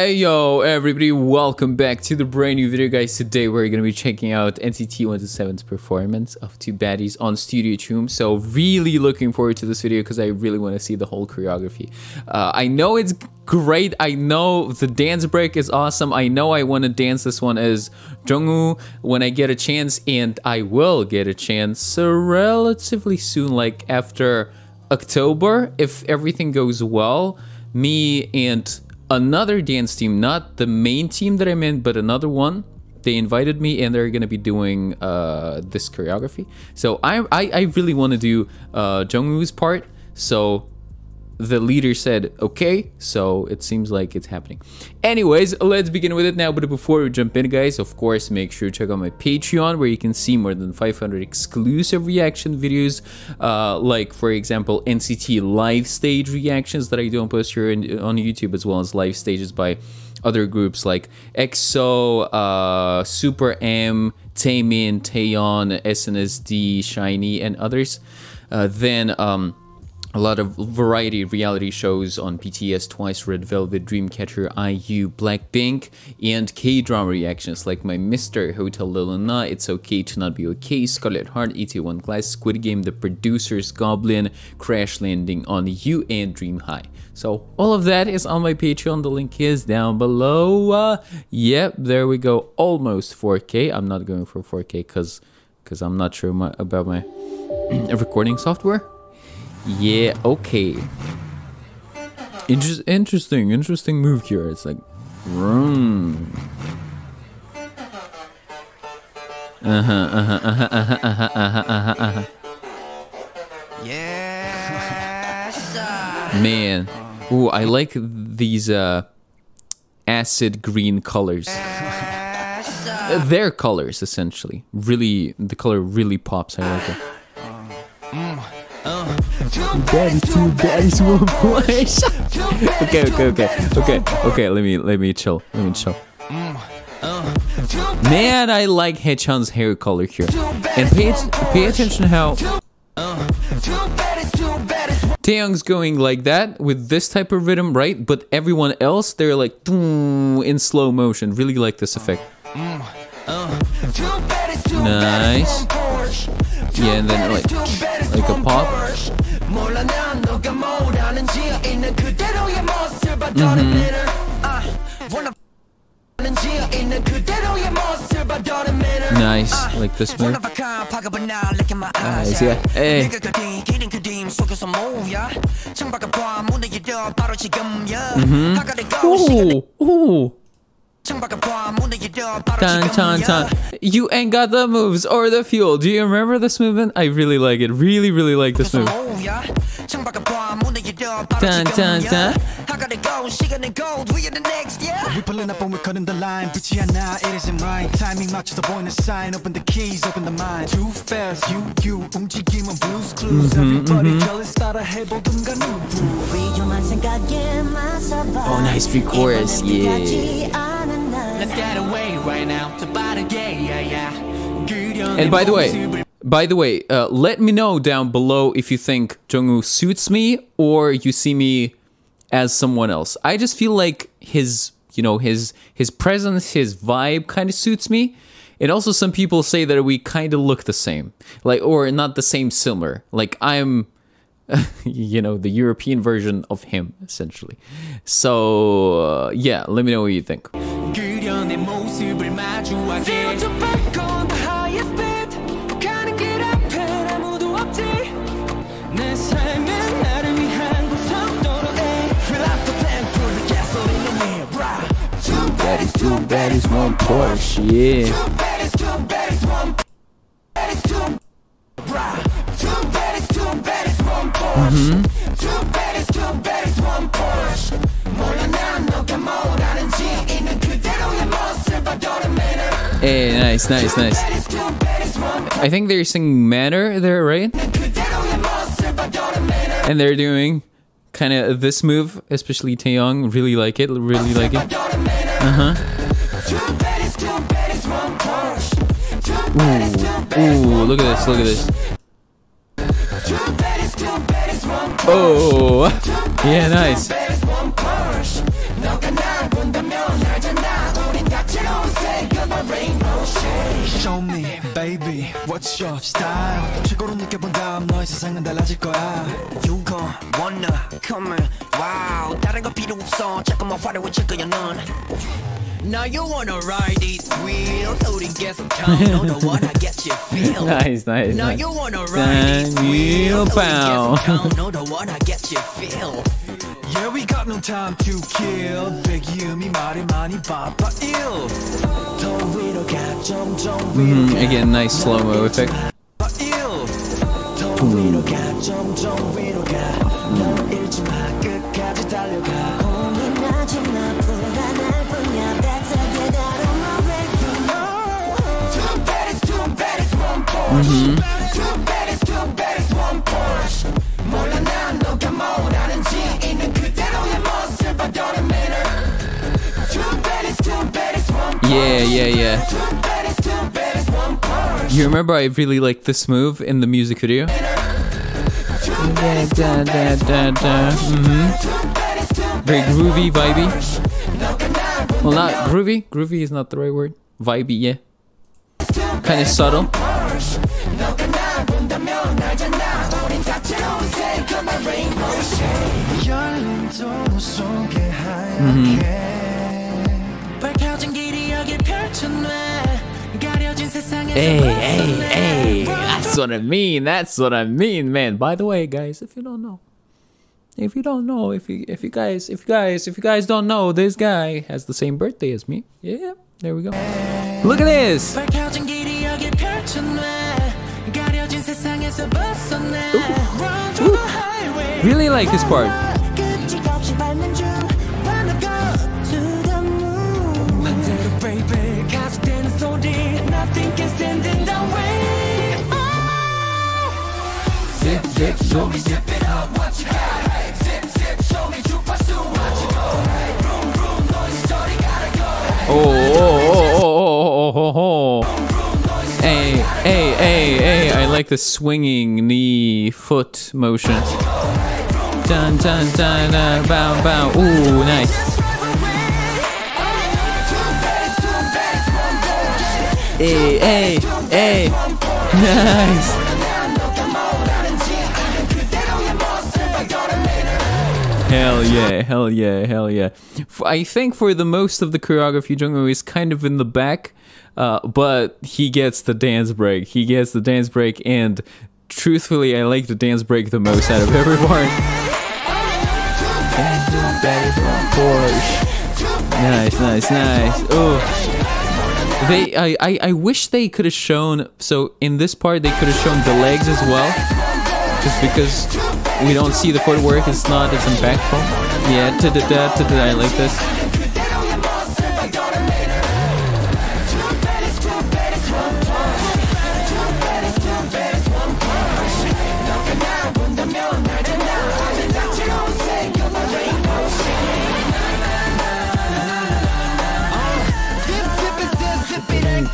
Hey yo everybody, welcome back to the brand new video guys. Today we're gonna be checking out NCT 127's performance of Two Baddies on Studio Troom. So really looking forward to this video because I really want to see the whole choreography. I know it's great, I know the dance break is awesome, I know I want to dance this one as Jungwoo when I get a chance, and I will get a chance relatively soon, like after October if everything goes well. Me and another dance team, not the main team that I'm in, but another one, they invited me and they're gonna be doing this choreography. So I really want to do Jungwoo's part. So the leader said okay, so it seems like it's happening. Anyways, let's begin with it now. But before we jump in guys, of course make sure to check out my Patreon, where you can see more than 500 exclusive reaction videos, like for example NCT live stage reactions that I do on post here on YouTube, as well as live stages by other groups like EXO, Super M, Taemin, Taeyon, SNSD, Shinee, and others. A lot of variety of reality shows on BTS, Twice, Red Velvet, Dreamcatcher, IU, Blackpink, and K-drama reactions like My Mister, Hotel Del Luna, It's Okay to Not Be Okay, Scarlet Heart, ET1 Class, Squid Game, The Producers, Goblin, Crash Landing on You, and Dream High. So all of that is on my Patreon, the link is down below. Yep, there we go, almost 4K. I'm not going for 4K because I'm not sure about my recording software. Yeah, okay. Interesting move here. It's like... Man. Ooh, I like these acid green colors. Their colors, essentially. Really, the color really pops. I like it. Two baddies, one push. Okay, let me chill. Man, I like Haechan's hair color here. And pay attention how Taeyong's going like that with this type of rhythm, right? But everyone else, they're like in slow motion. Really like this effect. Nice. Yeah, and then like a pop. Nice, like this move. Nice, yeah. Hey. Ooh. Tan. You ain't got the moves or the fuel. Do you remember this movement? I really like it. Really like this move. Tan. Oh, nice pre-chorus. Yeah. Let's get away right now to buy the gay, yeah. And by the way, let me know down below if you think Jungwoo suits me or you see me as someone else. I just feel like his, you know, his presence, his vibe kind of suits me. And also some people say that we kind of look the same, like, or not the same, similar. Like I'm, you know, the European version of him essentially. So yeah, let me know what you think. Two baddies, one Porsche. Yeah. Two baddies, one baddies, two baddies, one Porsche. Two baddies, one Porsche. Hey, nice. I think they're singing Matter there, right? And they're doing kind of this move, especially Taeyong. Really like it. Ooh, look at this. Oh, yeah, nice. show me, baby, what's your style? 최고로 느껴본 다음 너의 세상은 달라질 거야. You gon' wanna come in, wow. 다른 거 필요 없어, 자꾸만 화려해 찍어야 넌. Now you wanna ride these wheels, holding gas and count, don't know what I get you feel. Nice, nice. Now you wanna ride these wheels, holding gas and count, don't know what I get you feel. Yeah, we got no time to kill. Big Yumi, Mari, Mani, Papa, ill. Again, nice slow mo effect. Yeah, yeah, yeah. You remember I really liked this move in the music video? Mm-hmm. Very groovy, vibey. Well, not groovy. Groovy is not the right word. Vibey, yeah. Kind of subtle. Mm-hmm. Hey, hey, hey, that's what I mean, that's what I mean, man. By the way, guys, if you guys don't know, this guy has the same birthday as me. Yeah, there we go. Look at this. Ooh. Ooh. Really like this part. Show me, zip it up, what you got. Zip, zip, show me, you pursue what you got. Room, room, noise, story, gotta go. Oh. Hey, I like the swinging knee foot motion. Dun, dun, dun, bow, bow. Ooh, nice. Hey. Nice. Hell yeah, hell yeah, hell yeah. I think for the most of the choreography, Jungwoo is kind of in the back, but he gets the dance break. He gets the dance break, and truthfully, I like the dance break the most out of every part. Nice, nice, nice. Oh, they, I wish they could have shown, so in this part, they could have shown the legs as well, just because we don't see the footwork, it's not as impactful. Yeah, I like this.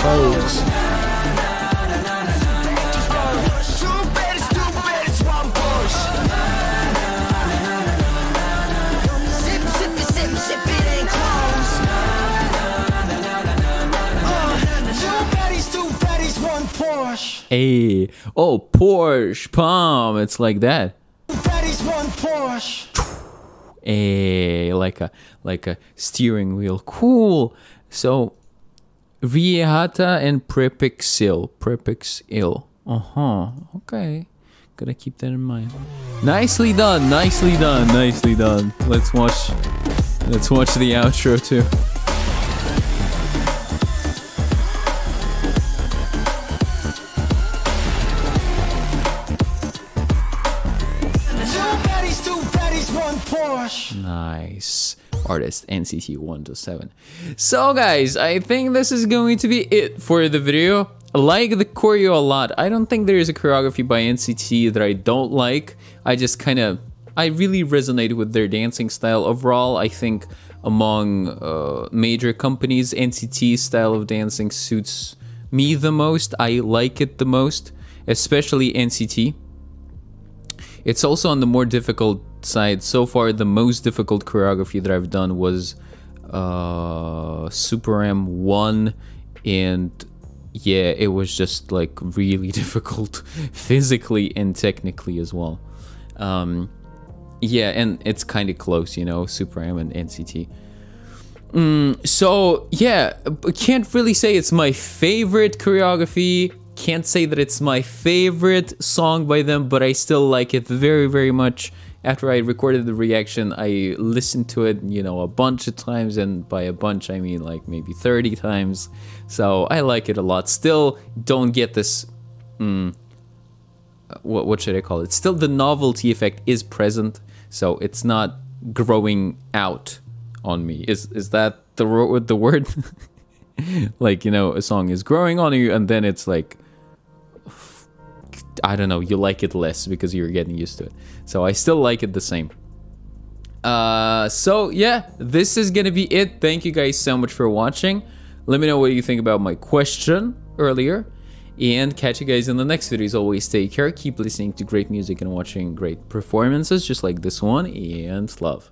Oh. Hey, oh, Porsche, palm, it's like that. That is one Porsche. Hey, like a steering wheel. Cool. So, Viehata and Prepixil. Prepixil. Okay. Gotta keep that in mind. Nicely done. Nicely done. Nicely done. Let's watch the outro too. Nice. Artist NCT 127. So guys, I think this is going to be it for the video. I like the choreo a lot. I don't think there is a choreography by NCT that I don't like. I really resonated with their dancing style. Overall, I think among major companies, NCT's style of dancing suits me the most. I like it the most, especially NCT. It's also on the more difficult side. So far, the most difficult choreography that I've done was Super M 1 and yeah, it was just like really difficult physically and technically as well. Yeah, and it's kind of close, you know, Super M and NCT. So yeah, can't really say it's my favorite choreography. Can't say that it's my favorite song by them, but I still like it very, very much. After I recorded the reaction, I listened to it, you know, a bunch of times, and by a bunch, I mean like maybe 30 times. So I like it a lot. Still don't get this, what should I call it? Still the novelty effect is present, so it's not growing out on me. Is that the word? Like, you know, a song is growing on you, and then it's like, I don't know, you like it less because you're getting used to it. So I still like it the same. So yeah, this is gonna be it. Thank you guys so much for watching. Let me know what you think about my question earlier, and catch you guys in the next video. As always, take care, keep listening to great music and watching great performances just like this one, and love.